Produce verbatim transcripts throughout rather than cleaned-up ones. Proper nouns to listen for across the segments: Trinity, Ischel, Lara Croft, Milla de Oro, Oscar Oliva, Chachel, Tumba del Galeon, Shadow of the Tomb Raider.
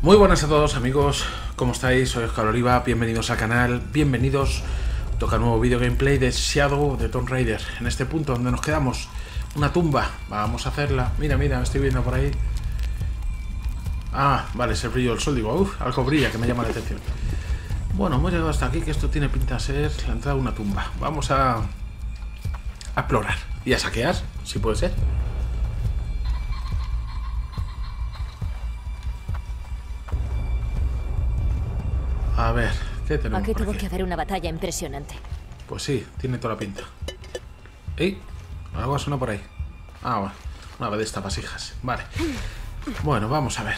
Muy buenas a todos amigos, ¿cómo estáis? Soy Oscar Oliva, bienvenidos al canal, bienvenidos. Toca nuevo video gameplay de Shadow de Tomb Raider. En este punto donde nos quedamos, una tumba, vamos a hacerla. Mira, mira, me estoy viendo por ahí. Ah, vale, se brilló el sol, digo, uff, algo brilla que me llama la atención. Bueno, hemos llegado hasta aquí, que esto tiene pinta de ser la entrada de una tumba. Vamos a, a explorar y a saquear, si puede ser. A ver, ¿qué tenemos? Aquí tuvo que haber una batalla impresionante. Pues sí, tiene toda la pinta. ¡Ey! Algo ha sonado por ahí. Ah, bueno, una de estas vasijas. Vale. Bueno, vamos a ver.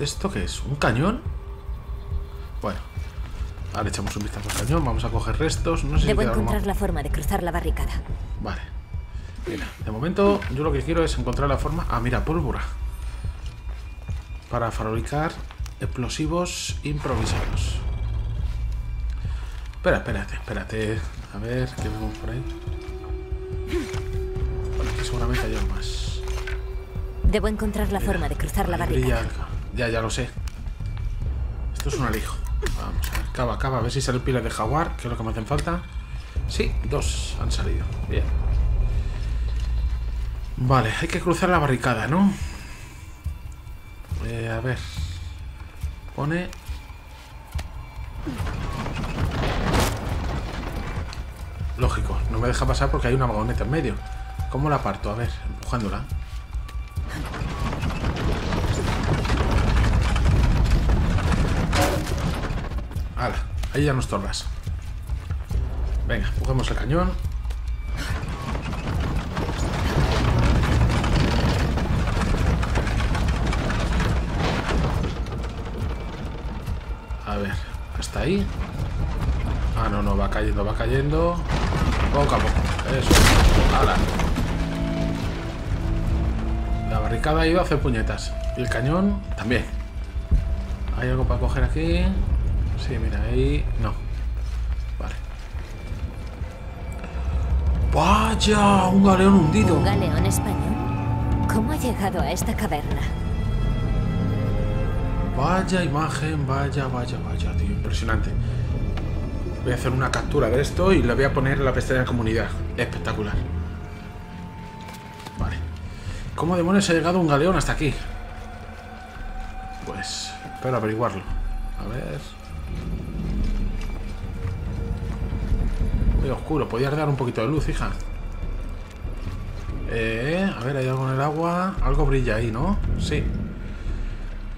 ¿Esto qué es? ¿Un cañón? Bueno, ahora echamos un vistazo al cañón. Vamos a coger restos. No sé. Debo si encontrar la forma de cruzar la barricada. Vale. Mira, de momento yo lo que quiero es encontrar la forma. Ah, mira, pólvora. Para fabricar explosivos improvisados. Espera, espérate, espérate. A ver, ¿qué vemos por ahí? Bueno, aquí seguramente hay más. Debo encontrar la Mira, forma de cruzar la barricada. Ya, ya lo sé. Esto es un alijo. Vamos a ver, cava, cava, a ver si salen pilas de jaguar, que es lo que me hacen falta. Sí, dos han salido. Bien. Vale, hay que cruzar la barricada, ¿no? Eh, a ver. Pone. Lógico, no me deja pasar porque hay una vagoneta en medio. ¿Cómo la parto? A ver, empujándola. Hala, ahí ya nos estorbas. Venga, empujemos el cañón. A ver, hasta ahí. Ah, no, no, va cayendo, va cayendo. Poco a poco. Eso. ¡Hala! La barricada ha ido a hacer puñetas. Y el cañón también. ¿Hay algo para coger aquí? Sí, mira, ahí. No. Vale. ¡Vaya! Un galeón hundido. ¿Un galeón español? ¿Cómo ha llegado a esta caverna? Vaya imagen, vaya, vaya, vaya, tío, impresionante. Voy a hacer una captura de esto y la voy a poner en la pestaña de comunidad. Espectacular. Vale. ¿Cómo demonios ha llegado un galeón hasta aquí? Pues, espero averiguarlo. A ver. Muy oscuro, podías dar un poquito de luz, hija. Eh, a ver, hay algo en el agua. Algo brilla ahí, ¿no? Sí.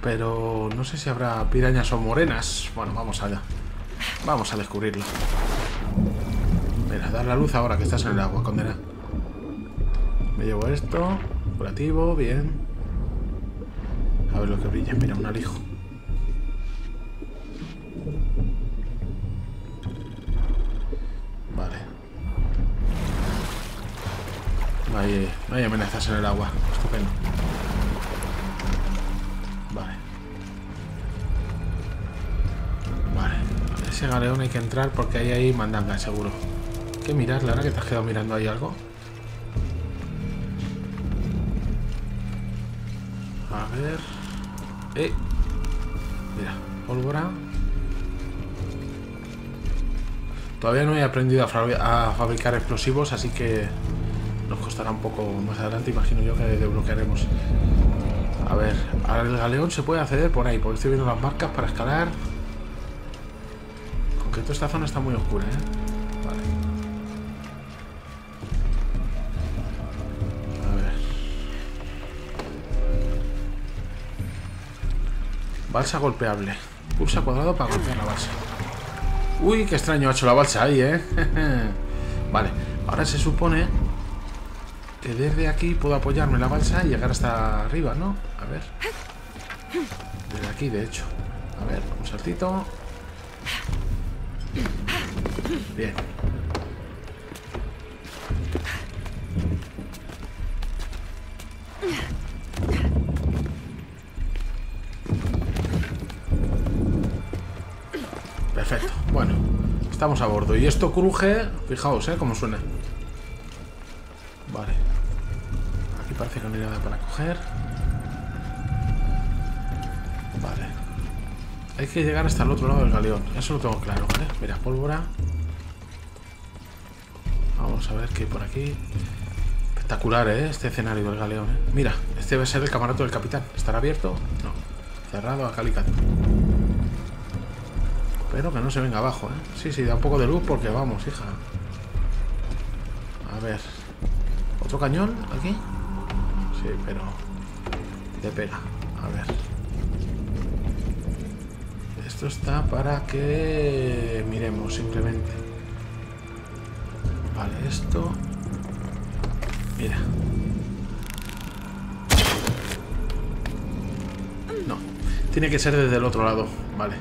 Pero no sé si habrá pirañas o morenas. Bueno, vamos allá. Vamos a descubrirlo. Mira, dar la luz ahora que estás en el agua, condena. Me llevo esto. Curativo, bien. A ver lo que brilla. Mira, un alijo. Vale. No hay, no hay amenazas en el agua. Estupendo. Ese galeón hay que entrar porque ahí hay mandanga, seguro. Hay que mirar, Lara, que te has quedado mirando ahí algo. A ver. Eh. Mira, pólvora. Todavía no he aprendido a, a fabricar explosivos, así que nos costará un poco más adelante, imagino yo, que desbloquearemos. A ver, al galeón se puede acceder por ahí, porque estoy viendo las marcas para escalar. Esta zona está muy oscura, ¿eh? Vale. A ver. Balsa golpeable. Pulsa cuadrado para golpear la balsa. Uy, qué extraño ha hecho la balsa ahí, ¿eh? Vale. Ahora se supone que desde aquí puedo apoyarme en la balsa y llegar hasta arriba, ¿no? A ver. Desde aquí, de hecho. A ver, un saltito. Bien. Perfecto. Bueno, estamos a bordo. Y esto cruje, fijaos, ¿eh? Cómo suena. Vale. Aquí parece que no hay nada para coger. Vale. Hay que llegar hasta el otro lado del galeón. Eso lo tengo claro, ¿vale? Mira, pólvora. Vamos a ver qué hay por aquí. Espectacular, ¿eh? Este escenario del galeón, ¿eh? Mira, este debe ser el camarote del capitán. ¿Estará abierto? No. Cerrado a calicato. Pero que no se venga abajo, ¿eh? Sí, sí, da un poco de luz porque vamos, hija. A ver. ¿Otro cañón aquí? Sí, pero... de pega. A ver. Esto está para que... miremos, simplemente. Vale, esto... mira. No. Tiene que ser desde el otro lado. Vale.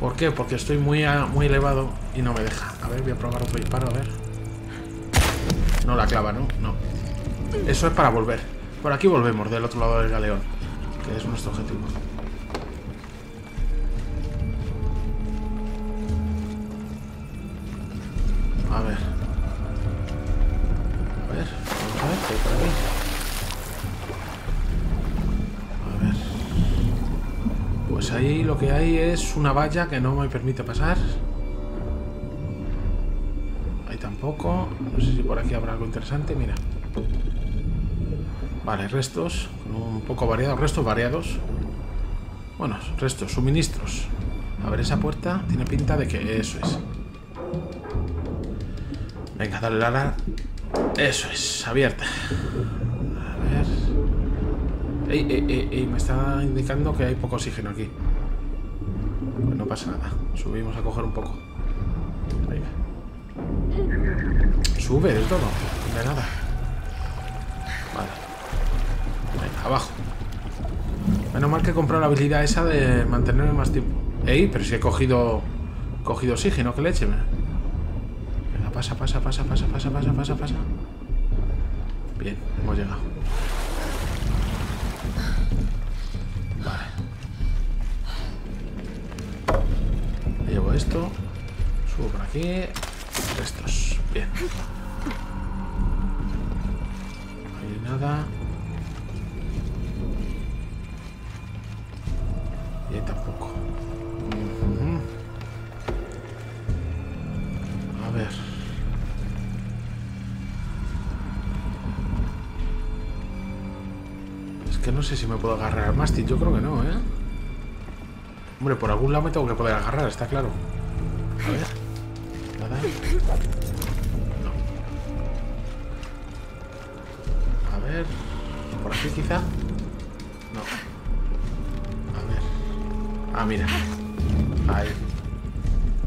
¿Por qué? Porque estoy muy, a, muy elevado y no me deja. A ver, voy a probar otro disparo, a ver. No la clava, ¿no? No. Eso es para volver. Por aquí volvemos, del otro lado del galeón, que es nuestro objetivo. A ver. A ver, vamos a ver qué hay por aquí. A ver. Pues ahí lo que hay es una valla que no me permite pasar. Tampoco, no sé si por aquí habrá algo interesante. Mira, vale, restos, un poco variados, restos variados. Bueno, restos, suministros. A ver, esa puerta tiene pinta de que eso es. Venga, dale, Lara. Eso es, abierta. A ver. Ey, ey, ey, ey, me está indicando que hay poco oxígeno aquí. Pues no pasa nada, subimos a coger un poco. Venga. Sube del todo, de nada. Vale. Venga, abajo. Menos mal que he comprado la habilidad esa de mantenerme más tiempo. Ey, pero si he cogido cogido oxígeno, que le eche. Venga, pasa, pasa, pasa, pasa, pasa, pasa, pasa, pasa. Bien, hemos llegado. Vale. Llevo esto. Subo por aquí. Restos. Bien. No hay nada. Y ahí tampoco. A ver. Es que no sé si me puedo agarrar al mástil. Yo creo que no, ¿eh? Hombre, por algún lado me tengo que poder agarrar, está claro. A ver. Nada. No. A ver. ¿Por aquí quizá? No. A ver. Ah, mira. Ahí.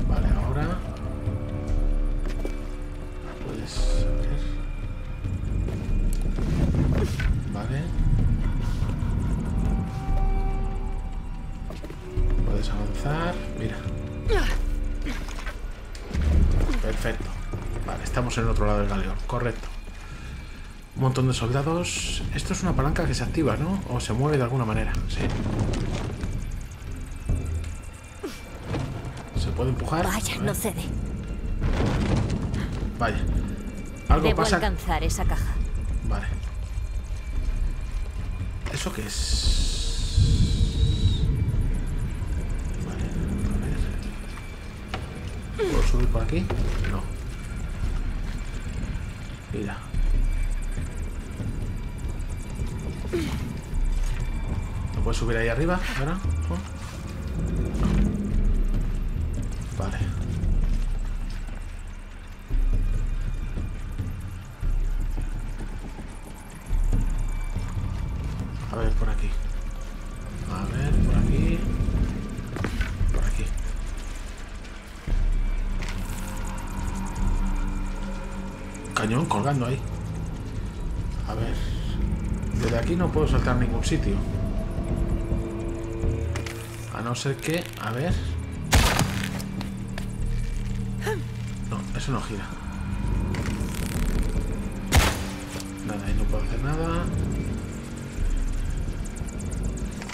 Vale, ahora. Puedes abrir. Vale. Puedes avanzar. Mira. Perfecto. Vale, estamos en el otro lado del galeón. Correcto. Un montón de soldados. Esto es una palanca que se activa, ¿no? O se mueve de alguna manera. Sí. ¿Se puede empujar? Vaya, no cede. Vaya. Algo pasa. Debo alcanzar esa caja. Vale. ¿Eso qué es? Vale. A ver. ¿Puedo subir por aquí? Mira. ¿No puedes subir ahí arriba? ¿Ahora? No. Vale. A ver, por aquí. A ver, por aquí. Por aquí. Cañón colgando ahí. A ver. Desde aquí no puedo saltar a ningún sitio. A no ser que... a ver... no, eso no gira. Nada, ahí no puedo hacer nada.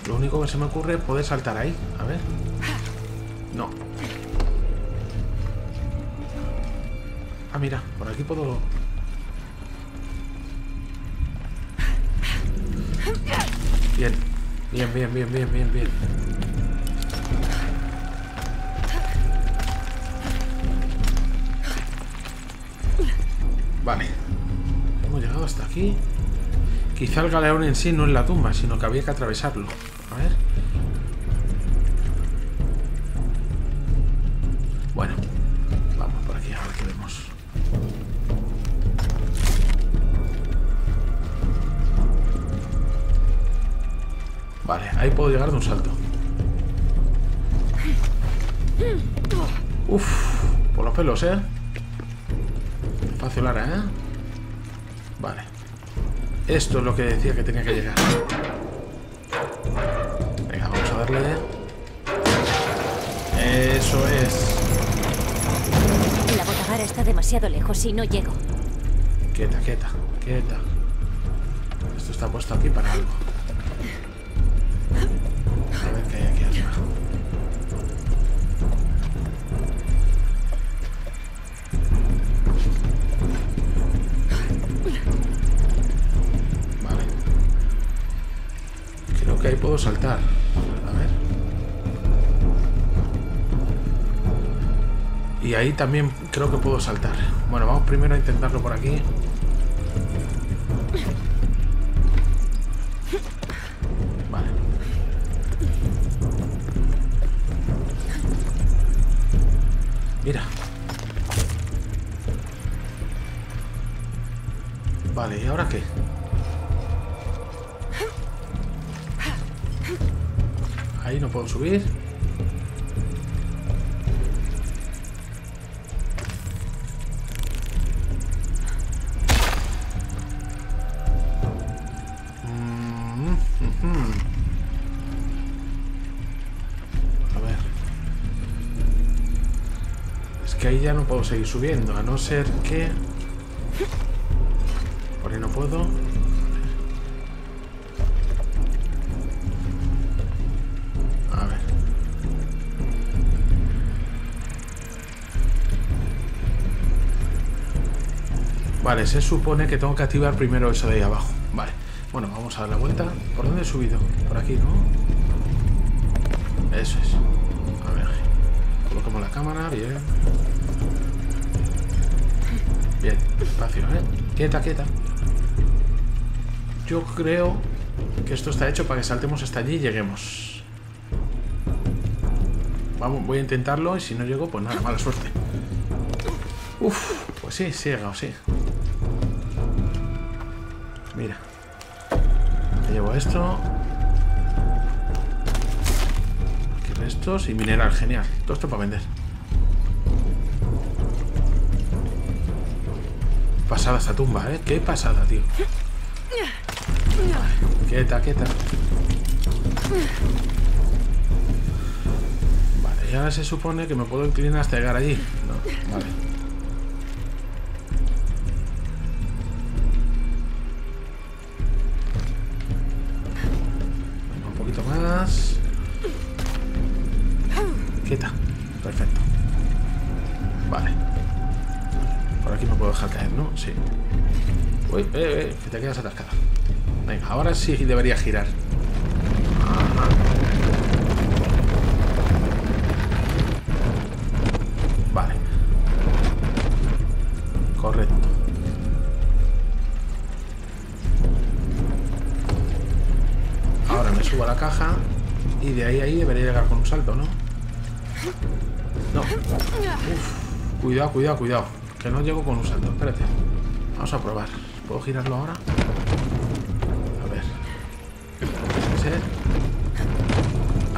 Lo único que se me ocurre es poder saltar ahí. A ver... no. Ah, mira, por aquí puedo... Bien, bien, bien, bien, bien, bien, bien. Vale. Hemos llegado hasta aquí. Quizá el galeón en sí no es la tumba, sino que había que atravesarlo. A ver. Bueno, vamos por aquí a ver qué vemos. Vale, ahí puedo llegar de un salto. Uf, por los pelos, ¿eh? Fácil, Lara, ¿eh? Vale. Esto es lo que decía que tenía que llegar. Venga, vamos a darle. Eso es. La botavara está demasiado lejos y no llego. Quieta, quieta, quieta. Esto está puesto aquí para algo. A ver qué hay aquí arriba. Vale. Creo que ahí puedo saltar. A ver. Y ahí también creo que puedo saltar. Bueno, vamos primero a intentarlo por aquí. Vale. Mira. Vale, ¿y ahora qué? Ahí no puedo subir. Ya no puedo seguir subiendo, a no ser que... Por ahí no puedo. A ver. Vale, se supone que tengo que activar primero eso de ahí abajo. Vale. Bueno, vamos a dar la vuelta. ¿Por dónde he subido? Por aquí, ¿no? Eso es. A ver. Colocamos la cámara, bien. Bien, espacio, ¿eh? Quieta, quieta. Yo creo que esto está hecho para que saltemos hasta allí y lleguemos. Vamos, voy a intentarlo y si no llego, pues nada, mala suerte. Uf, pues sí, sí he llegado, sí. Mira. Me llevo esto. Aquí restos y mineral, genial. Todo esto para vender. Pasada esta tumba, ¿eh? Qué pasada, tío. Vale, quieta, quieta. Vale, y ahora se supone que me puedo inclinar hasta llegar allí. No, vale. Venga, un poquito más. Quieta. Perfecto. Vale. Por aquí me puedo dejar caer, ¿no? Sí. Uy, eh, eh, que te quedas atascada. Venga, ahora sí debería girar. Vale. Correcto. Ahora me subo a la caja y de ahí a ahí debería llegar con un salto, ¿no? No. Uf. Cuidado, cuidado, cuidado. Que no llego con un salto, espérate. Vamos a probar. ¿Puedo girarlo ahora? A ver.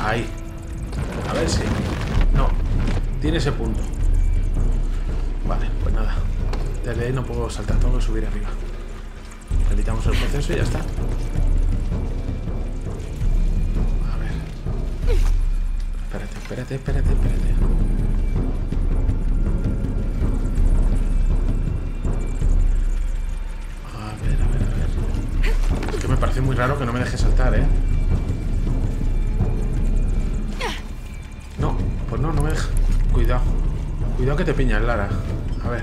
Ahí. A ver si. No. Tiene ese punto. Vale, pues nada. Desde ahí no puedo saltar, tengo que subir arriba. Evitamos el proceso y ya está. A ver. Espérate, espérate, espérate, espérate. Me parece muy raro que no me deje saltar, ¿eh? No, pues no, no me deja. Cuidado. Cuidado que te piñas, Lara. A ver.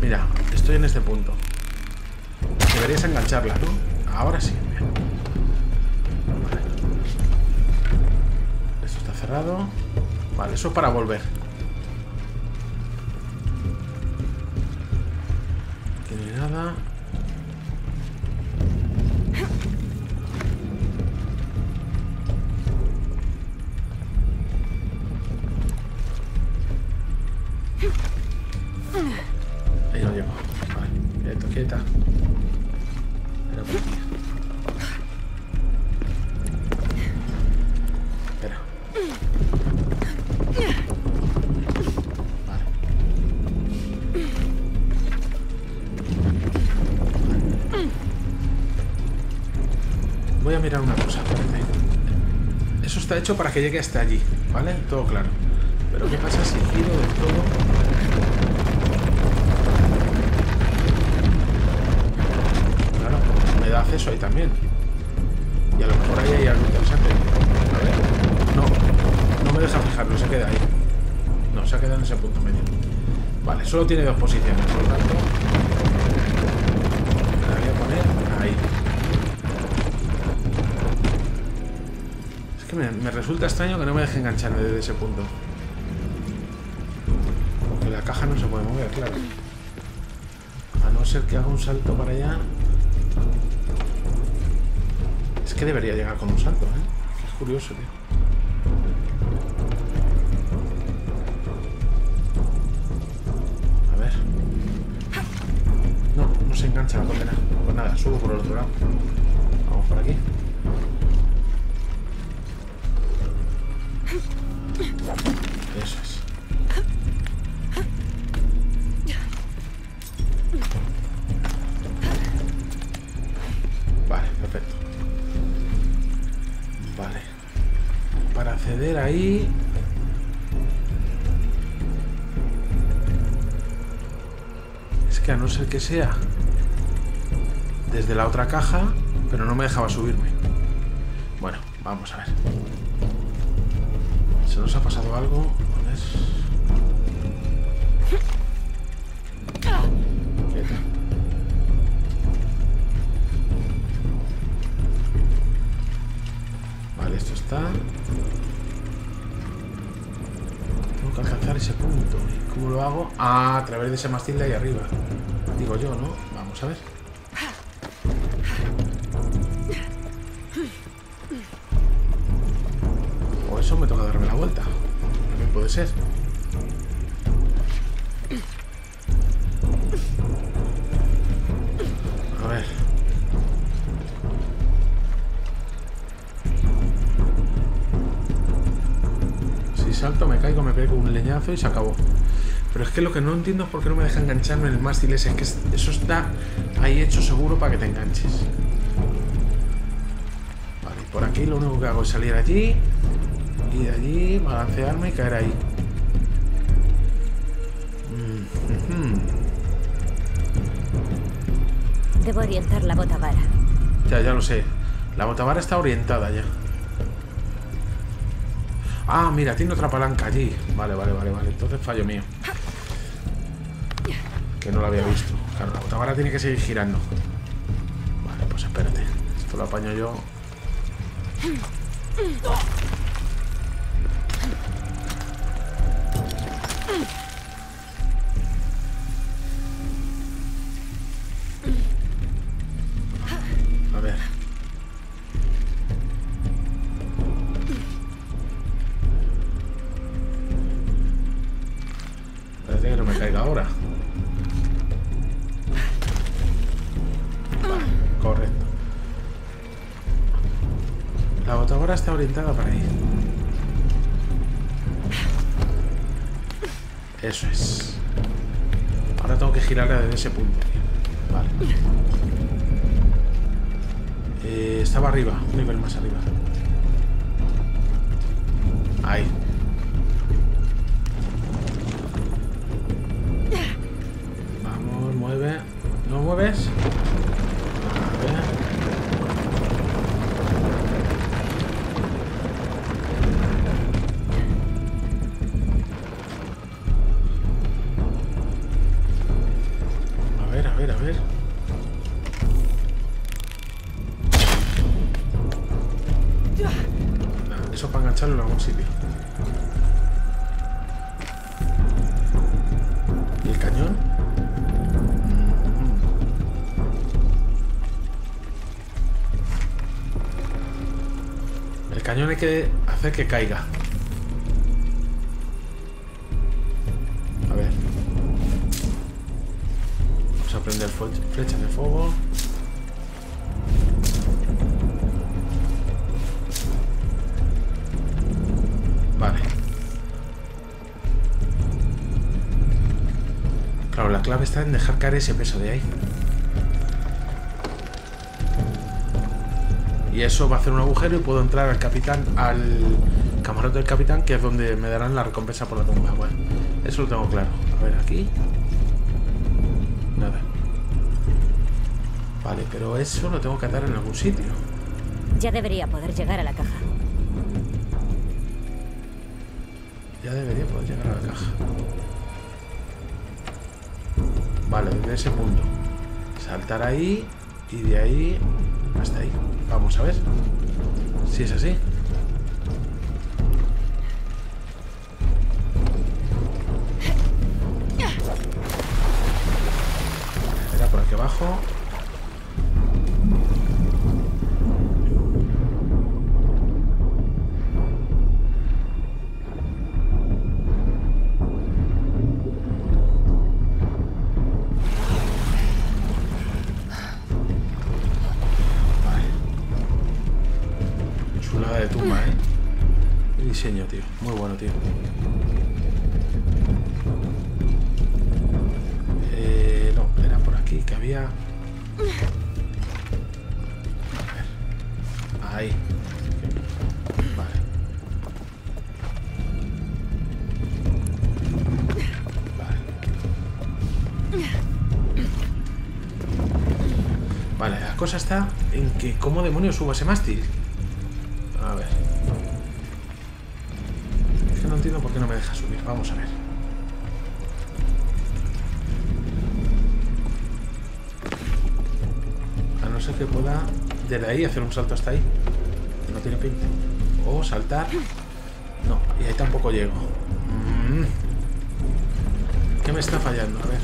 Mira, estoy en este punto. Deberías engancharla, ¿no? Ahora sí. cerrado. Vale, eso para volver. No tiene nada. Ahí lo llevo. Vale, quieto, quieta. Está hecho para que llegue hasta allí, ¿vale? Todo claro. Pero ¿qué pasa si giro del todo? Claro, me da acceso ahí también. Y a lo mejor ahí hay algo interesante. A ver. No, no me deja fijarlo, se queda ahí. No, se ha quedado en ese punto medio. Vale, solo tiene dos posiciones, por lo tanto. La voy a poner ahí. Me resulta extraño que no me deje engancharme desde ese punto. Porque la caja no se puede mover, claro. A no ser que haga un salto para allá. Es que debería llegar con un salto, ¿eh? Es curioso, tío. A ver. No, no se engancha la condena. Pues nada, subo por el otro lado. Vamos por aquí. Eso es. Vale, perfecto. Vale. Para acceder ahí. Es que a no ser que sea desde la otra caja, pero no me dejaba subirme. Bueno, vamos a ver. ¿Se nos ha pasado algo? Vale, esto está. Tengo que alcanzar ese punto. ¿Cómo lo hago? Ah, a través de ese mastil de ahí arriba. Digo yo, ¿no? Vamos a ver. Me toca darme la vuelta. También puede ser. A ver. Si salto, me caigo, me pego un leñazo y se acabó. Pero es que lo que no entiendo es por qué no me deja engancharme en el mástil ese. Es que eso está ahí hecho seguro para que te enganches. Vale, por aquí lo único que hago es salir allí. Y de allí balancearme y caer ahí. Debo orientar la botavara. Ya, ya lo sé. La botavara está orientada ya. Ah, mira, tiene otra palanca allí. Vale, vale, vale, vale. Entonces fallo mío. Que no la había visto. Claro, la botavara tiene que seguir girando. Vale, pues espérate. Esto lo apaño yo. A ver. Parece que no me caiga ahora. Vale, correcto. La botavara está orientada para ahí. Eso es. Ahora tengo que girarla desde ese punto. Vale. Eh, estaba arriba, un nivel más arriba. Ahí. Vamos, mueve. ¿No mueves? A ver. A ver, a ver, a ver. Eso para engancharlo en algún sitio. cañón hay que hacer que caiga. A ver. Vamos a prender flechas de fuego. Vale. Claro, la clave está en dejar caer ese peso de ahí. Y eso va a hacer un agujero y puedo entrar al capitán, al camarote del capitán, que es donde me darán la recompensa por la tumba. Bueno, eso lo tengo claro. A ver, aquí. Nada. Vale, pero eso lo tengo que atar en algún sitio. Ya debería poder llegar a la caja. Ya debería poder llegar a la caja. Vale, desde ese punto. Saltar ahí y de ahí hasta ahí. Vamos a ver si es así. Era por aquí abajo. Diseño, tío. Muy bueno, tío. Eh, no, era por aquí que había... A ver. Ahí. Vale. Vale. Vale, la cosa está en que... ¿Cómo demonios subo ese mástil? A ver. No entiendo por qué no me deja subir. Vamos a ver. A no ser que pueda desde ahí hacer un salto hasta ahí. No tiene pinta. O saltar. No, y ahí tampoco llego. ¿Qué me está fallando? A ver.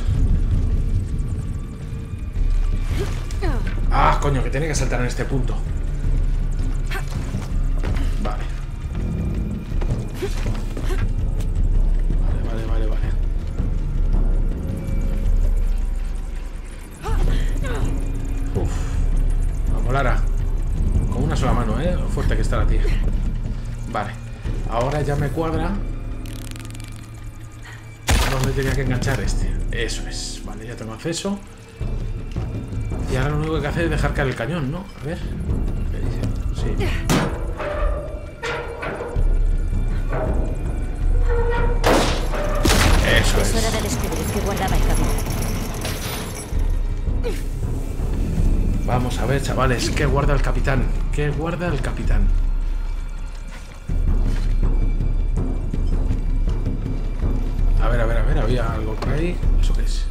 Ah, coño, que tiene que saltar en este punto. Lara, con una sola mano, ¿eh? Lo fuerte que está la tía. Vale, ahora ya me cuadra. ¿Dónde tenía que enganchar este? Eso es, vale, ya tengo acceso. Y ahora lo único que hacer es dejar caer el cañón, ¿no? A ver, ¿qué dice? Sí. Eso es. Es hora de descubrir que guardaba el camino. Vamos a ver, chavales, ¿qué guarda el capitán? ¿Qué guarda el capitán? A ver, a ver, a ver, había algo por ahí. ¿Eso qué es?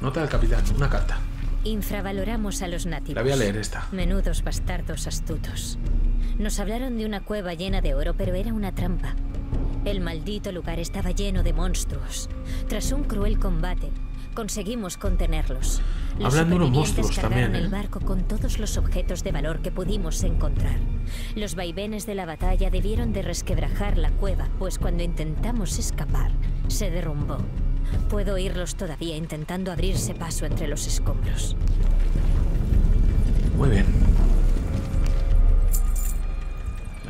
Nota del capitán, una carta. Infravaloramos a los nativos. La voy a leer esta. Menudos bastardos astutos. Nos hablaron de una cueva llena de oro, pero era una trampa. El maldito lugar estaba lleno de monstruos. Tras un cruel combate, conseguimos contenerlos. Los Hablando unos monstruos también, ¿eh? El barco con todos los objetos de valor que pudimos encontrar. Los vaivenes de la batalla debieron de resquebrajar la cueva, pues cuando intentamos escapar, se derrumbó. Puedo oírlos todavía intentando abrirse paso entre los escombros. Muy bien.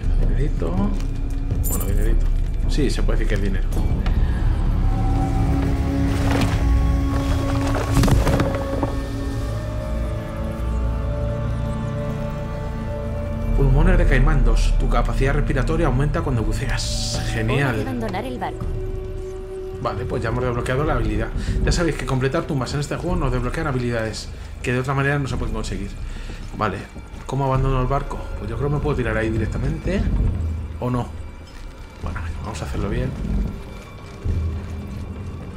Venga, dinerito. Bueno, dinerito. Sí, se puede decir que es dinero. Pulmones de caimán dos. Tu capacidad respiratoria aumenta cuando buceas. Genial. Abandonar el barco. Vale, pues ya hemos desbloqueado la habilidad. Ya sabéis que completar tumbas en este juego nos desbloquean habilidades que de otra manera no se pueden conseguir. Vale, ¿cómo abandono el barco? Pues yo creo que me puedo tirar ahí directamente. ¿O no? Bueno, vamos a hacerlo bien.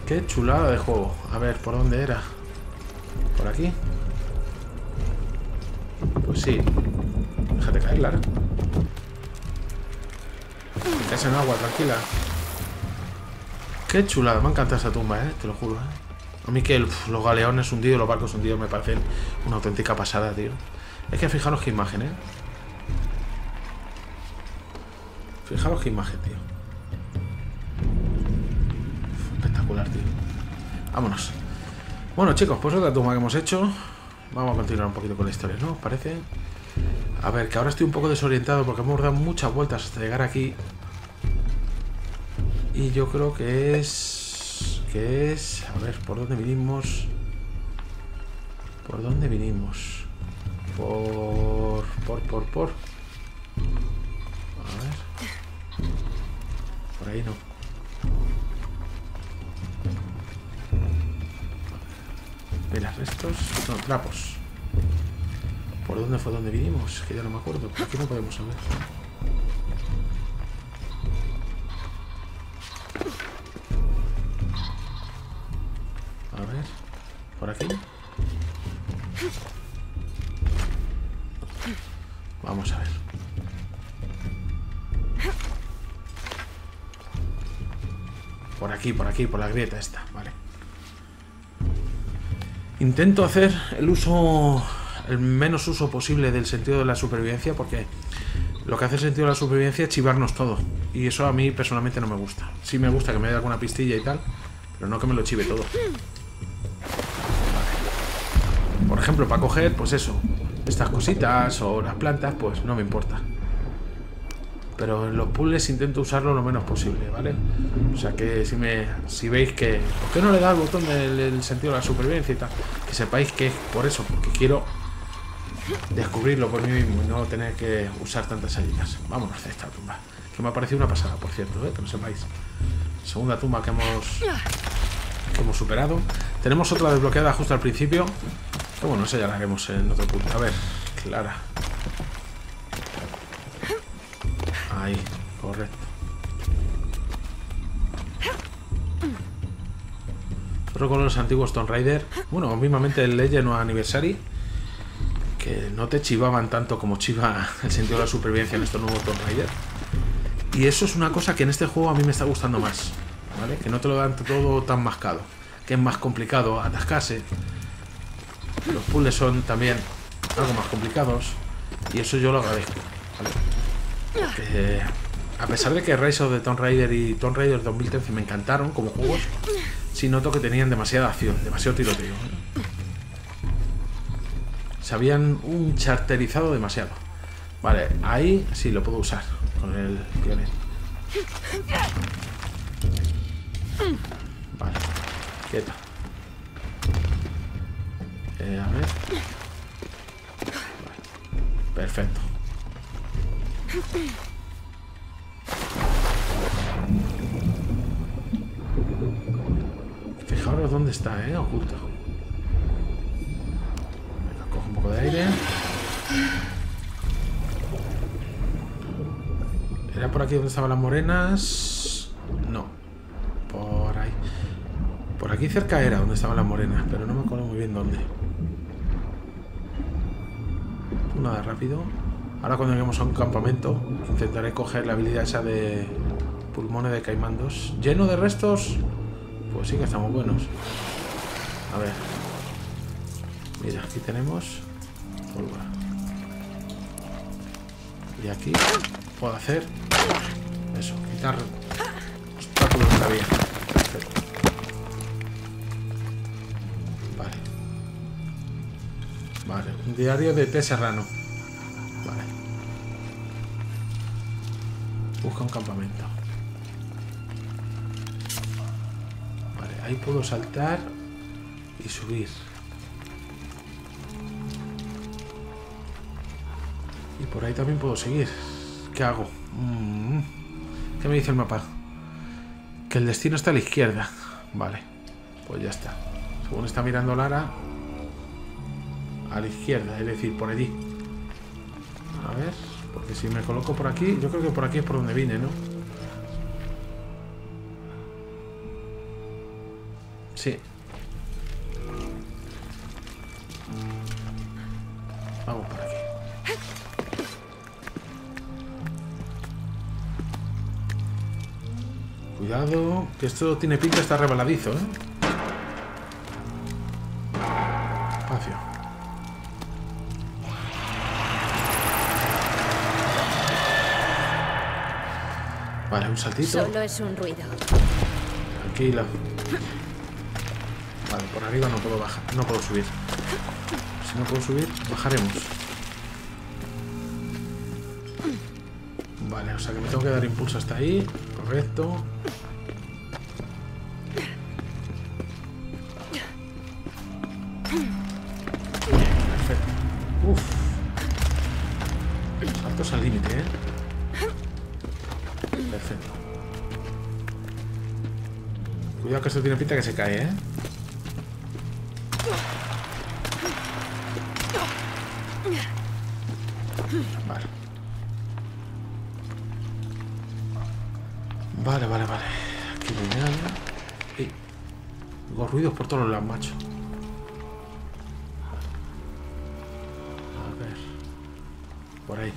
Qué chulada de juego. A ver, ¿por dónde era? ¿Por aquí? Pues sí. Déjate caer, Lara. Estás en agua, tranquila. Qué chulada, me encanta esa tumba, eh, te lo juro. ¿eh? A mí que el, los galeones hundidos, los barcos hundidos me parecen una auténtica pasada, tío. Es que fijaros qué imagen, eh. Fijaros qué imagen, tío. Espectacular, tío. Vámonos. Bueno, chicos, pues otra tumba que hemos hecho. Vamos a continuar un poquito con la historia, ¿no? ¿Os parece? A ver, que ahora estoy un poco desorientado porque hemos dado muchas vueltas hasta llegar aquí. Y yo creo que es... Que es... A ver, ¿por dónde vinimos? ¿Por dónde vinimos? Por... Por, por, por... A ver... Por ahí no. Velas, restos... No, trapos. ¿Por dónde fue donde vinimos? Que ya no me acuerdo. ¿Por qué no podemos saber? A ver... ¿Por aquí? Vamos a ver. Por aquí, por aquí, por la grieta esta, vale. Intento hacer el uso, el menos uso posible del sentido de la supervivencia, porque lo que hace el sentido de la supervivencia es chivarnos todo. Y eso a mí personalmente no me gusta. Sí me gusta que me dé alguna pistilla y tal, pero no que me lo chive todo. Vale. Por ejemplo, para coger, pues eso... Estas cositas o las plantas, pues no me importa. Pero en los puzzles intento usarlo lo menos posible, ¿vale? O sea que si me si veis que... ¿Por qué no le da el botón del, del sentido de la supervivencia y tal? Que sepáis que es por eso, porque quiero descubrirlo por mí mismo y no tener que usar tantas salidas. Vámonos de esta tumba, que me ha parecido una pasada, por cierto, ¿eh? Que lo sepáis. Segunda tumba que hemos, que hemos superado. Tenemos otra desbloqueada justo al principio. Pero bueno, esa ya la haremos en otro punto. A ver, Clara. Ahí, correcto. Otro con los antiguos Tomb Raider. Bueno, mismamente el Legend of Anniversary. Que no te chivaban tanto como chiva el sentido de la supervivencia en estos nuevos Tomb Raider. Y eso es una cosa que en este juego a mí me está gustando más, ¿vale? Que no te lo dan todo tan mascado. Que es más complicado atascarse. Los puzzles son también algo más complicados y eso yo lo agradezco, ¿vale? Porque a pesar de que Rise of the Tomb Raider y Tomb Raider dos mil trece me encantaron como juegos, sí noto que tenían demasiada acción, demasiado tiroteo, ¿eh? Se habían un charterizado demasiado. Vale, ahí sí lo puedo usar con el piolet. Vale, quieta. Eh, a ver. Vale. Perfecto. Fijaros dónde está, eh, oculto. Venga, cojo un poco de aire. ¿Era por aquí donde estaban las morenas? No. Por ahí. Por aquí cerca era donde estaban las morenas, pero no me acuerdo muy bien dónde. Nada, rápido. Ahora cuando lleguemos a un campamento intentaré coger la habilidad esa de pulmones de caimán dos. ¿Lleno de restos? Pues sí que estamos buenos. A ver. Mira, aquí tenemos pólvora. Y aquí puedo hacer eso, quitar obstáculos de la vía. Perfecto. Vale, un diario de T. Serrano. Vale. Busca un campamento. Vale, ahí puedo saltar y subir. Y por ahí también puedo seguir. ¿Qué hago? ¿Qué me dice el mapa? Que el destino está a la izquierda. Vale, pues ya está. Según está mirando Lara... A la izquierda, es decir, por allí. A ver, porque si me coloco por aquí, yo creo que por aquí es por donde vine, ¿no? Sí. Vamos por aquí. Cuidado, que esto tiene pinta de estar rebaladizo, ¿eh? Espacio. Vale, un saltito. Solo es un ruido. Tranquila. Vale, por arriba no puedo bajar, no puedo subir. Si no puedo subir, bajaremos. Vale, o sea que me tengo que dar impulso hasta ahí. Correcto. Perfecto. Uf. Saltos al límite, ¿eh? Perfecto. Cuidado que esto tiene pinta que se cae, ¿eh? Vale. Vale, vale, vale. Aquí no hay nada. Ey, tengo ruidos por todos lados, macho. A ver. Por ahí.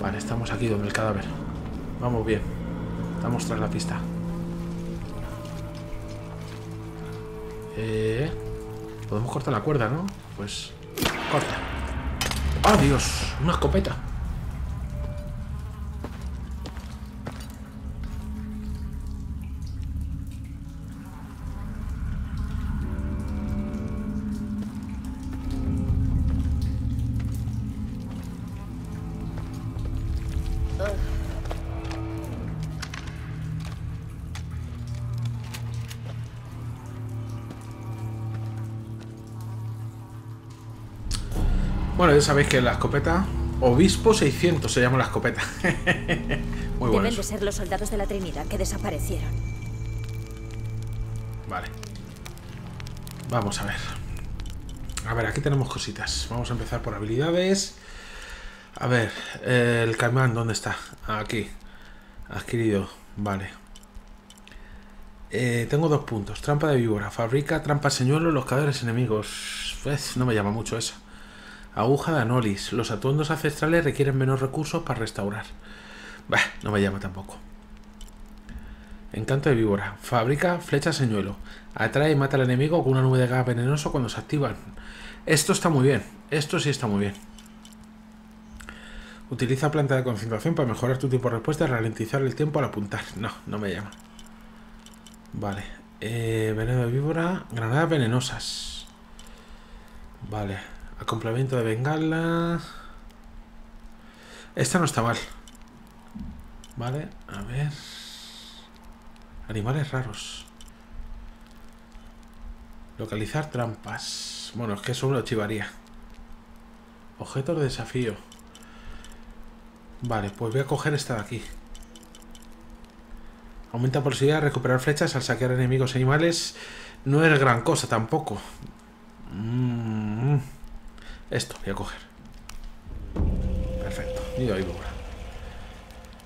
Vale, estamos aquí donde el cadáver. Vamos bien. Estamos tras la pista. Eh... Podemos cortar la cuerda, ¿no? Pues... Corta. ¡Oh, Dios! ¡Una escopeta! Bueno, ya sabéis que la escopeta Obispo seiscientos se llama la escopeta. Muy bueno. Deben de ser los soldados de la Trinidad que desaparecieron. Vale. Vamos a ver. A ver, aquí tenemos cositas. Vamos a empezar por habilidades. A ver, el caimán, ¿dónde está? Aquí. Adquirido. Vale. Eh, tengo dos puntos. Trampa de víbora. Fabrica trampa señuelo los cadáveres enemigos. Pues no me llama mucho eso. Aguja de Anolis. Los atuendos ancestrales requieren menos recursos para restaurar. Bah, no me llama tampoco. Encanto de víbora. Fabrica flecha señuelo. Atrae y mata al enemigo con una nube de gas venenoso cuando se activan. Esto está muy bien. Esto sí está muy bien. Utiliza planta de concentración para mejorar tu tiempo de respuesta y ralentizar el tiempo al apuntar. No, no me llama. Vale. Eh, veneno de víbora. Granadas venenosas. Vale. A complemento de bengala. Esta no está mal. Vale, a ver. Animales raros. Localizar trampas. Bueno, es que eso lo chivaría. Objetos de desafío. Vale, pues voy a coger esta de aquí. Aumenta posibilidad de recuperar flechas al saquear enemigos y animales. No es gran cosa tampoco. Mmm. Esto, voy a coger. Perfecto. Y doy víbora.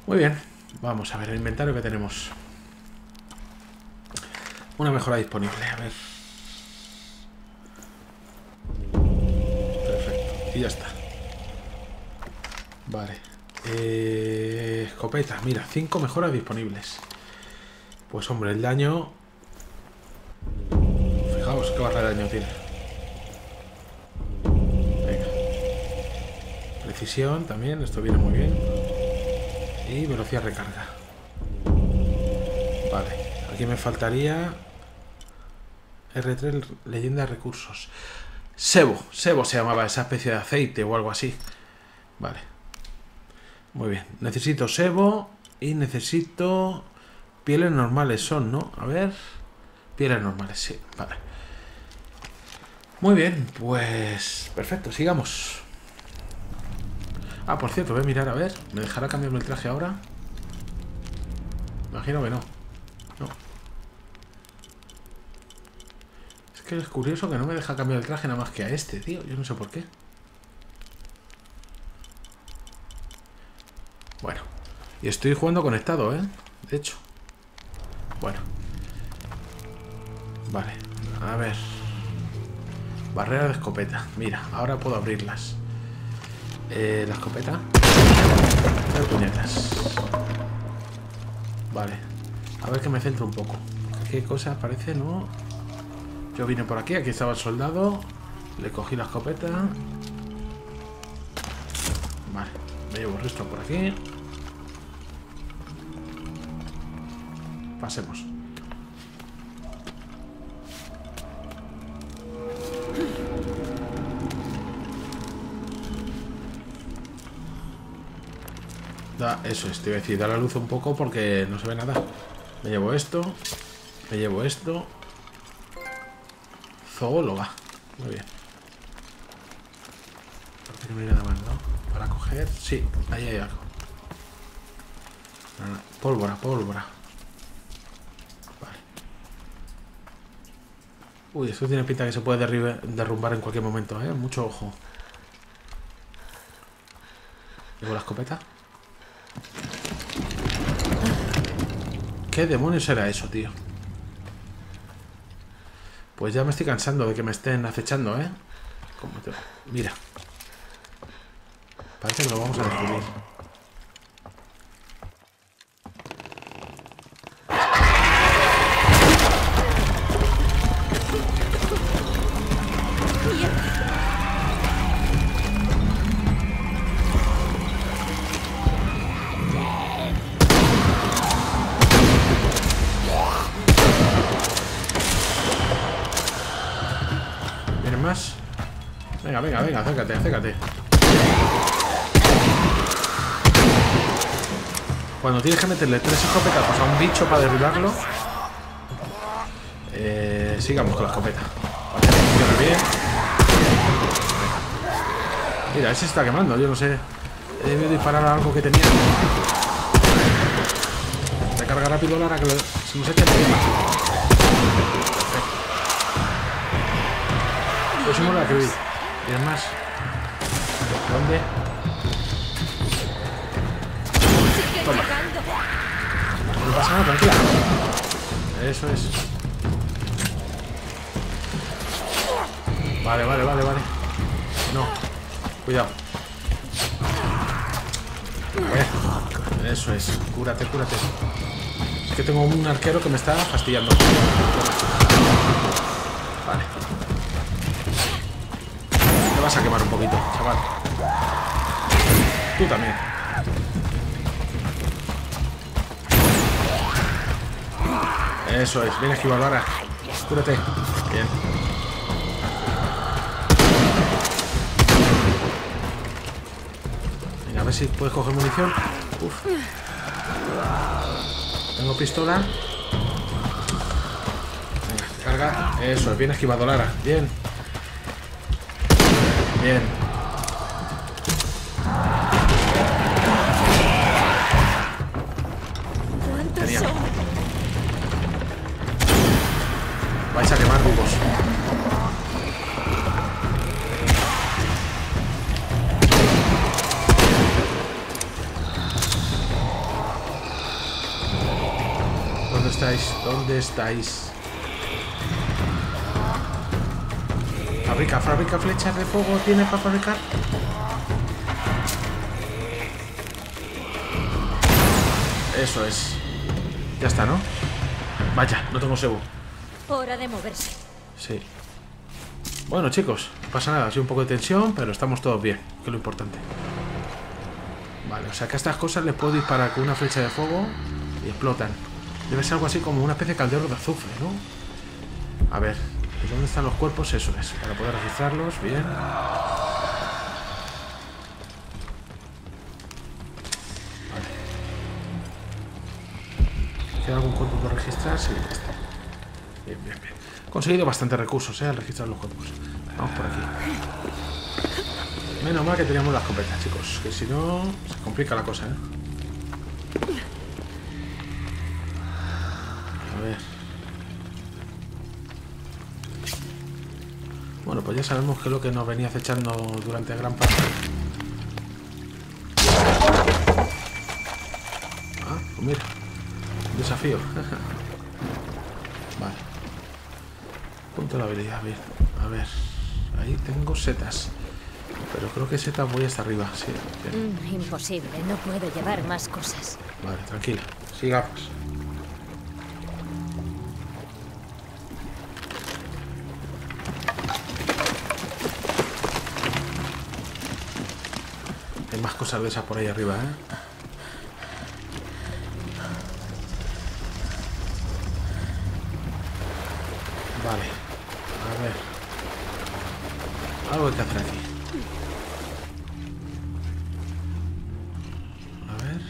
Muy bien. Vamos a ver el inventario que tenemos. Una mejora disponible. A ver. Perfecto. Y ya está. Vale. Eh, escopeta. Mira, cinco mejoras disponibles. Pues hombre, el daño... Fijaos qué barra de daño tiene. Precisión también, esto viene muy bien. Y velocidad recarga. Vale, aquí me faltaría erre tres, leyenda de recursos. Sebo, sebo se llamaba esa especie de aceite o algo así. Vale. Muy bien, necesito sebo y necesito pieles normales son, ¿no? A ver, pieles normales, sí, vale. Muy bien, pues perfecto, sigamos. Ah, por cierto, voy a mirar, a ver. ¿Me dejará cambiarme el traje ahora? Imagino que no. No. Es que es curioso que no me deja cambiar el traje nada más que a este, tío. Yo no sé por qué. Bueno. Y estoy jugando conectado, ¿eh? De hecho. Bueno. Vale. A ver. Barrera de escopeta. Mira, ahora puedo abrirlas. Eh, la escopeta. Las puñetas. Vale. A ver que me centro un poco. Qué cosas parece, ¿no? Yo Yo vine por aquí, aquí estaba el soldado. Le cogí la escopeta. Vale, me llevo el resto por aquí. Pasemos. Da, eso es, te iba a decir, da la luz un poco porque no se ve nada. Me llevo esto. Me llevo esto. Zoóloga. Muy bien. Porque no hay nada más, ¿no? Para coger. Sí, ahí hay algo. No, no. Pólvora, pólvora. Vale. Uy, esto tiene pinta que se puede derribe, derrumbar en cualquier momento, ¿eh? Mucho ojo. Llevo la escopeta. ¿Qué demonios era eso, tío? Pues ya me estoy cansando de que me estén acechando, ¿eh? ¿Cómo te... Mira. Parece que lo vamos a descubrir. Venga, venga, acércate, acércate. Cuando tienes que meterle tres escopetas a un bicho para derribarlo, eh, sigamos con la escopeta. Vale, funciona bien. Mira, ese está quemando, yo no sé. He debido disparar a algo que tenía. Recarga rápido, Lara, que lo... se nos echa encima. Pues hemos la que ¿Tienes más? ¿Dónde? Toma. No pasa nada, tranquila. Eso es. Vale, vale, vale, vale. No. Cuidado. Eh, eso es. Cúrate, cúrate. Es que tengo un arquero que me está fastidiando. Vale. Vas a quemar un poquito, chaval. Tú también. Eso es. Ven a esquivar, Lara. Cúrate. Bien. Venga, a ver si puedes coger munición. Uf. Tengo pistola. Venga, carga. Eso es. Bien esquivado, Lara. Bien. Bien. Genial. Vais a quemar vivos. ¿Dónde estáis? ¿Dónde estáis? Fabrica, fabrica flechas de fuego, ¿tiene para fabricar? Eso es. Ya está, ¿no? Vaya, no tengo sebo. Hora de moverse. Sí. Bueno, chicos, no pasa nada, ha sido un poco de tensión, pero estamos todos bien, que es lo importante. Vale, o sea que a estas cosas les puedo disparar con una flecha de fuego y explotan. Debe ser algo así como una especie de caldero de azufre, ¿no? A ver. ¿Dónde están los cuerpos? Eso es, para poder registrarlos, bien. Vale. ¿Queda algún cuerpo por registrar? Sí, ya está. Bien, bien, bien. He conseguido bastantes recursos, ¿eh? Al registrar los cuerpos. Vamos por aquí. Menos mal que teníamos las escopetas, chicos. Que si no, se complica la cosa, ¿eh? A ver. Bueno, pues ya sabemos que es lo que nos venía acechando durante gran parte. Ah, pues mira. Un desafío. Vale. Punto de la habilidad, bien. A ver. Ahí tengo setas. Pero creo que setas voy hasta arriba, sí. Mm, imposible, no puedo llevar más cosas. Vale, tranquila. Sigamos. hay más cosas de esas por ahí arriba, ¿eh? Vale, a ver. Algo hay que hacer aquí. A ver.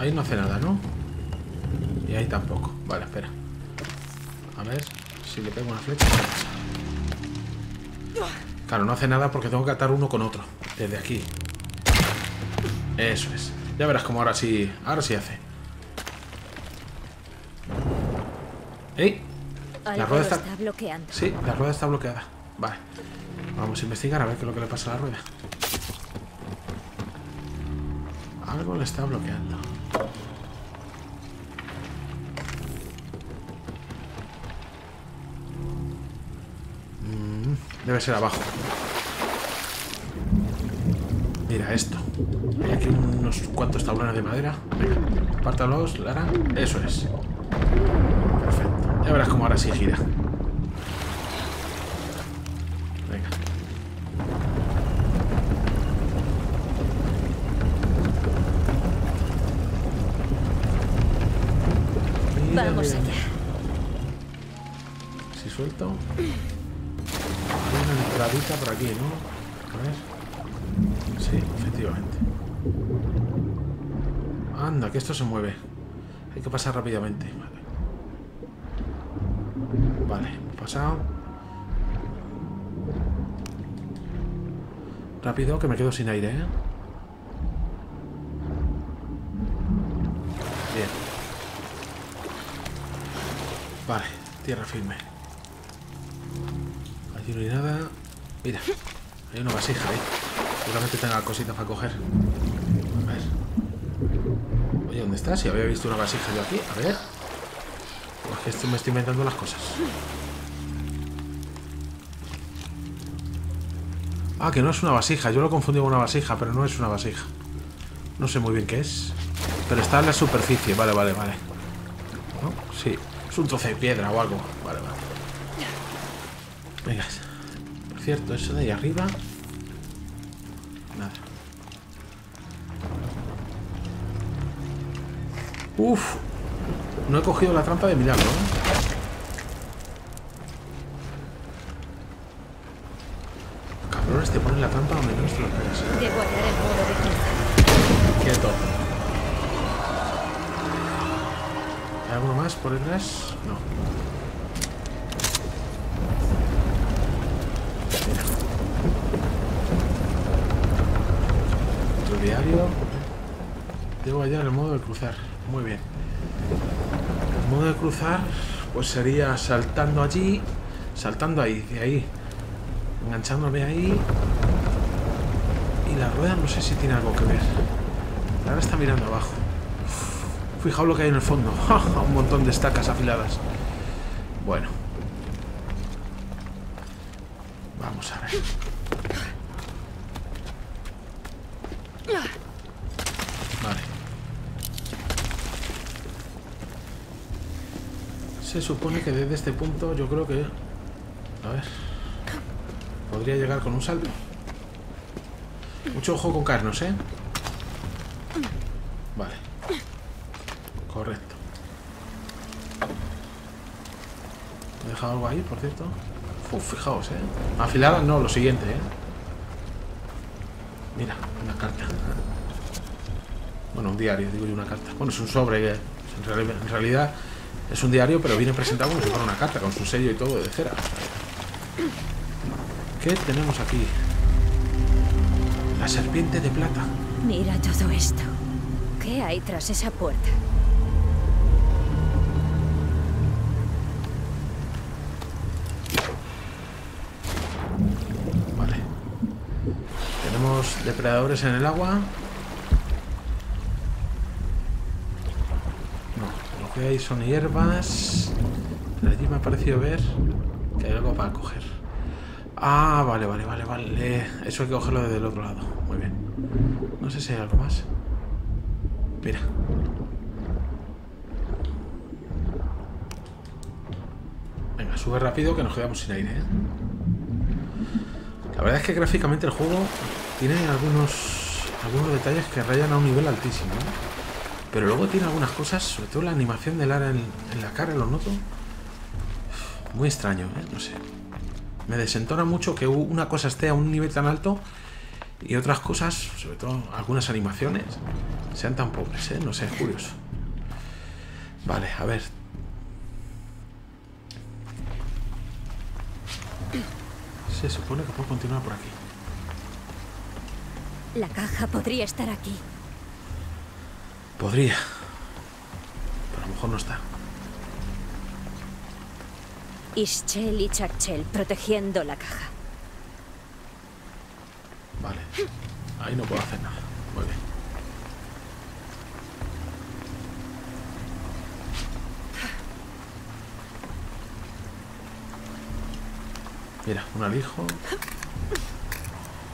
Ahí no hace nada, ¿no? Y ahí tampoco. Vale, espera. A ver si le pego una flecha. Claro, no hace nada porque tengo que atar uno con otro. Desde aquí. Eso es. Ya verás como ahora sí. Ahora sí hace. ¡Ey! La rueda está... está bloqueando. Sí, la rueda está bloqueada. Vale. Vamos a investigar a ver qué es lo que le pasa a la rueda. Algo le está bloqueando. Mm, debe ser abajo. Mira esto. Hay aquí unos cuantos tablones de madera. Venga, apártalos, Lara. Eso es. Perfecto. Ya verás cómo ahora sí gira. Venga. Mira, vamos allá. Si suelto. Hay una entradita por aquí, ¿no? A ver. Sí, efectivamente. Anda, que esto se mueve. Hay que pasar rápidamente. Vale, vale, pasado. Rápido, que me quedo sin aire, ¿eh? Bien. Vale, tierra firme. Allí no hay nada. Mira, hay una vasija ahí. Seguramente tenga cositas para coger. A ver. Oye, ¿dónde está? Si había visto una vasija yo aquí. A ver. Pues que estoy, me estoy inventando las cosas. Ah, que no es una vasija. Yo lo confundí con una vasija, pero no es una vasija. No sé muy bien qué es. Pero está en la superficie. Vale, vale, vale. ¿No? Sí. Es un trozo de piedra o algo. Vale, vale. Venga. Por cierto, eso de ahí arriba... Nada. Uf, no he cogido la trampa de milagro, ¿eh? Cabrones, te ponen la trampa donde menos te lo esperas. Quieto. ¿Hay alguno más por detrás? No. Diario. Debo hallar el modo de cruzar. Muy bien. El modo de cruzar, pues sería saltando allí, saltando ahí, de ahí, enganchándome ahí. Y la rueda no sé si tiene algo que ver. Ahora está mirando abajo. Uf, fijaos lo que hay en el fondo. Un montón de estacas afiladas. Bueno. Vamos a ver. Se supone que desde este punto yo creo que... A ver... Podría llegar con un salto. Mucho ojo con carnos, ¿eh? Vale. Correcto. ¿He dejado algo ahí, por cierto? Uf, fijaos, ¿eh? Afilada no, lo siguiente, ¿eh? Mira, una carta. Bueno, un diario, digo yo, una carta. Bueno, es un sobre, ¿eh? En realidad... Es un diario, pero viene presentado como si fuera una carta, con su sello y todo de cera. ¿Qué tenemos aquí? La serpiente de plata. Mira todo esto. ¿Qué hay tras esa puerta? Vale. Tenemos depredadores en el agua. Ahí son hierbas. Allí me ha parecido ver que hay algo para coger. Ah, vale, vale, vale, vale. Eso hay que cogerlo desde el otro lado. Muy bien. No sé si hay algo más. Mira. Venga, sube rápido que nos quedamos sin aire, ¿eh? La verdad es que gráficamente el juego tiene algunos, algunos detalles que rayan a un nivel altísimo, ¿eh? Pero luego tiene algunas cosas, sobre todo la animación de Lara en, en la cara, lo noto. Muy extraño, ¿eh? No sé. Me desentona mucho que una cosa esté a un nivel tan alto y otras cosas, sobre todo algunas animaciones, sean tan pobres, ¿eh? No sé, es curioso. Vale, a ver. Se supone que puedo continuar por aquí. La caja podría estar aquí. Podría. Pero a lo mejor no está. Ischel y Chachel protegiendo la caja. Vale. Ahí no puedo hacer nada. Muy bien. Mira, un alijo.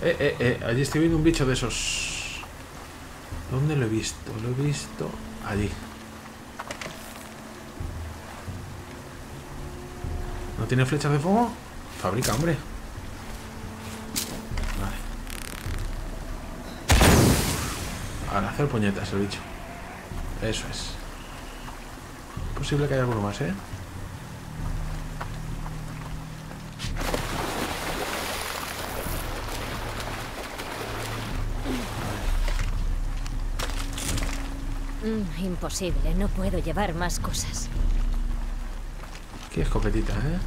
Eh, eh, eh. Allí estoy viendo un bicho de esos. ¿Dónde lo he visto? Lo he visto allí. ¿No tiene flechas de fuego? Fabrica, hombre. Vale. Ahora, hacer puñetas el bicho. Eso es. Es posible que haya alguno más, ¿eh? Imposible, no puedo llevar más cosas. Qué escopetita, ¿eh?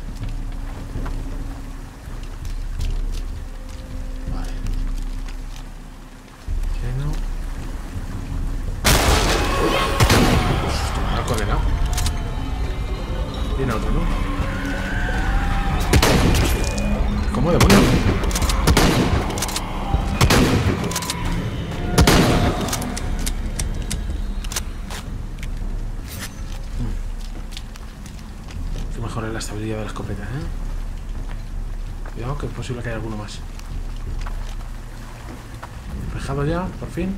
Vale. Lleno. Hostia, me ha condenado. Viene otro, ¿no? ¿Cómo demonios? La estabilidad de la escopeta, ¿eh? Cuidado, que es posible que haya alguno más. Despejado ya, por fin.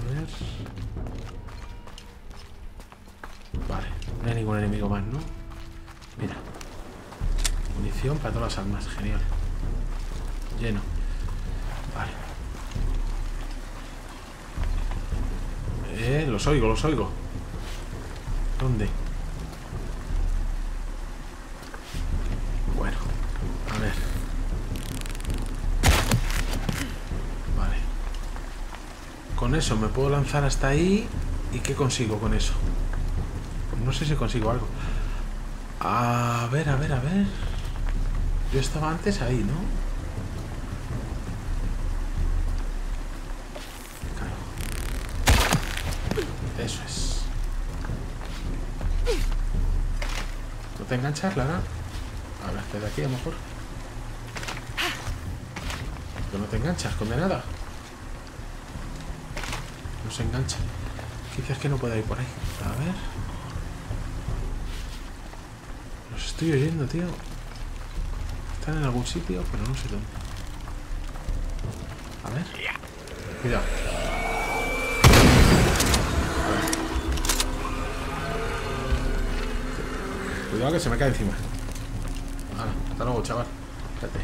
A ver. Vale, no hay ningún enemigo más, ¿no? Mira. Munición para todas las armas, genial. Lleno. Vale. Eh, los oigo, los oigo. ¿Dónde? Bueno, a ver. Vale. Con eso me puedo lanzar hasta ahí. ¿Y qué consigo con eso? No sé si consigo algo. A ver, a ver, a ver. Yo estaba antes ahí, ¿no? Eso es. ¿No te enganchas, Lara? A ver, desde aquí a lo mejor. Pero no te enganchas, condenada. No se engancha. Quizás que no pueda ir por ahí. A ver. Los estoy oyendo, tío. Están en algún sitio, pero no sé dónde. A ver. Cuidado. Cuidado que se me cae encima. Ahora, hasta luego, chaval. Espérate.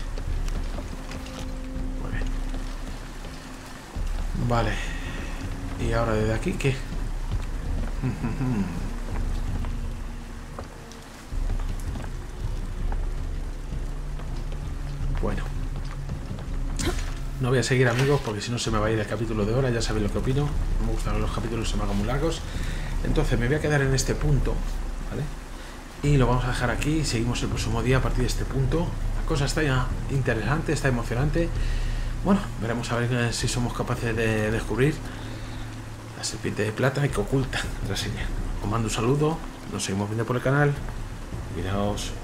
Muy bien. Vale. ¿Y ahora desde aquí qué? Bueno. No voy a seguir, amigos, porque si no se me va a ir el capítulo de hora. Ya sabéis lo que opino. No me gustan los capítulos, se me hagan muy largos. Entonces me voy a quedar en este punto, ¿vale? Y lo vamos a dejar aquí, seguimos el próximo día a partir de este punto. La cosa está ya interesante, está emocionante. Bueno, veremos a ver si somos capaces de descubrir la serpiente de plata que oculta la señal. Os mando un saludo, nos seguimos viendo por el canal. Miraos.